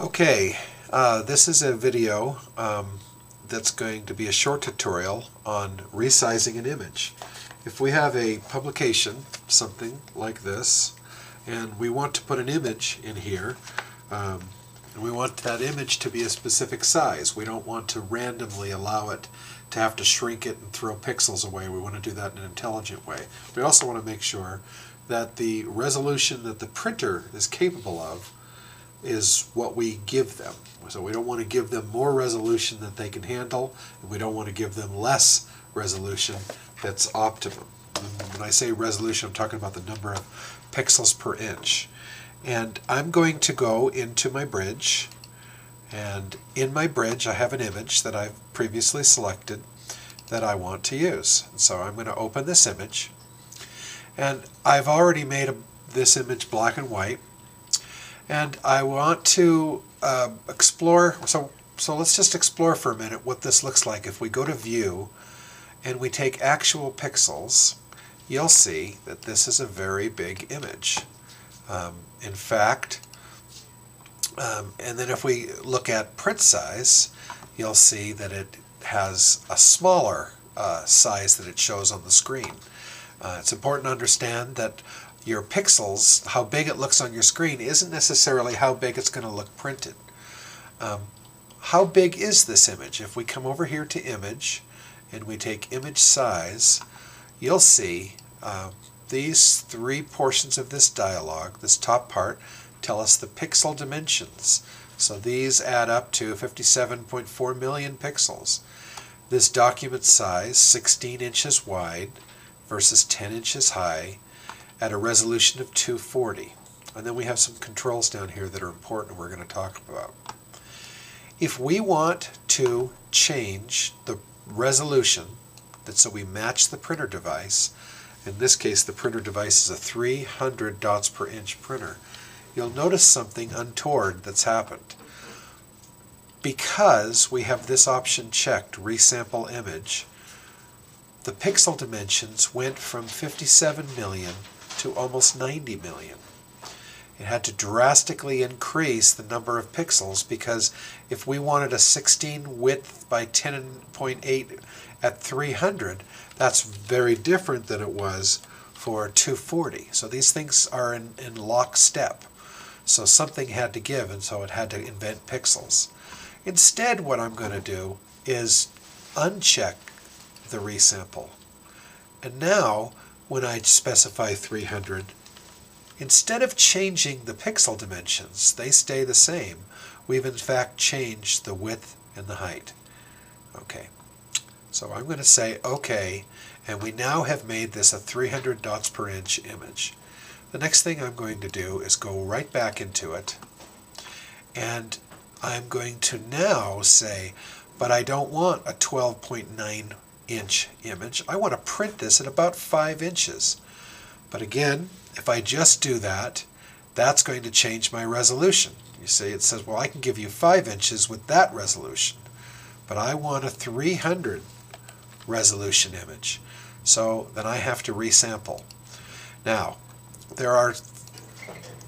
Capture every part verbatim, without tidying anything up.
Okay, uh, this is a video um, that's going to be a short tutorial on resizing an image. If we have a publication, something like this, and we want to put an image in here, um, and we want that image to be a specific size. We don't want to randomly allow it to have to shrink it and throw pixels away. We want to do that in an intelligent way. We also want to make sure that the resolution that the printer is capable of is what we give them. So we don't want to give them more resolution than they can handle, and we don't want to give them less resolution that's optimum. When I say resolution, I'm talking about the number of pixels per inch. And I'm going to go into my bridge, and in my bridge I have an image that I've previously selected that I want to use. And so I'm going to open this image, and I've already made a, this image black and white. And I want to uh, explore, so, so let's just explore for a minute what this looks like. If we go to View and we take actual pixels, you'll see that this is a very big image. Um, in fact, um, and then if we look at print size, you'll see that it has a smaller uh, size that it shows on the screen. Uh, it's important to understand that your pixels, how big it looks on your screen, isn't necessarily how big it's going to look printed. Um, how big is this image? If we come over here to Image and we take Image Size, you'll see uh, these three portions of this dialog. This top part tell us the pixel dimensions. So these add up to fifty-seven point four million pixels. This document size, sixteen inches wide versus ten inches high, at a resolution of two forty. And then we have some controls down here that are important we're going to talk about. If we want to change the resolution that so we match the printer device, in this case the printer device is a three hundred dots per inch printer, you'll notice something untoward that's happened. Because we have this option checked, resample image, the pixel dimensions went from fifty-seven million to almost ninety million. It had to drastically increase the number of pixels, because if we wanted a sixteen width by ten point eight at three hundred, that's very different than it was for two forty. So these things are in, in lockstep. So something had to give, and so it had to invent pixels. Instead, what I'm going to do is uncheck the resample. And now, when I specify three hundred, instead of changing the pixel dimensions, they stay the same. We've in fact changed the width and the height. Okay, so I'm going to say OK, and we now have made this a three hundred dots per inch image. The next thing I'm going to do is go right back into it, and I'm going to now say, but I don't want a twelve point nine inch image. I want to print this at about five inches. But again, if I just do that, that's going to change my resolution. You see, it says, well, I can give you five inches with that resolution, but I want a three hundred resolution image. So then I have to resample. Now, there are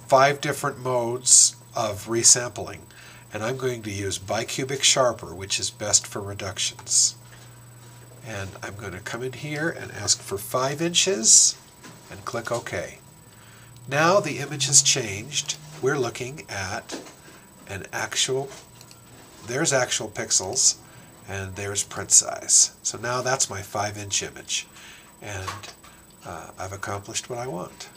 five different modes of resampling, and I'm going to use bicubic sharper, which is best for reductions. And I'm going to come in here and ask for five inches and click OK. Now the image has changed. We're looking at an actual, there's actual pixels and there's print size. So now that's my five inch image, and uh, I've accomplished what I want.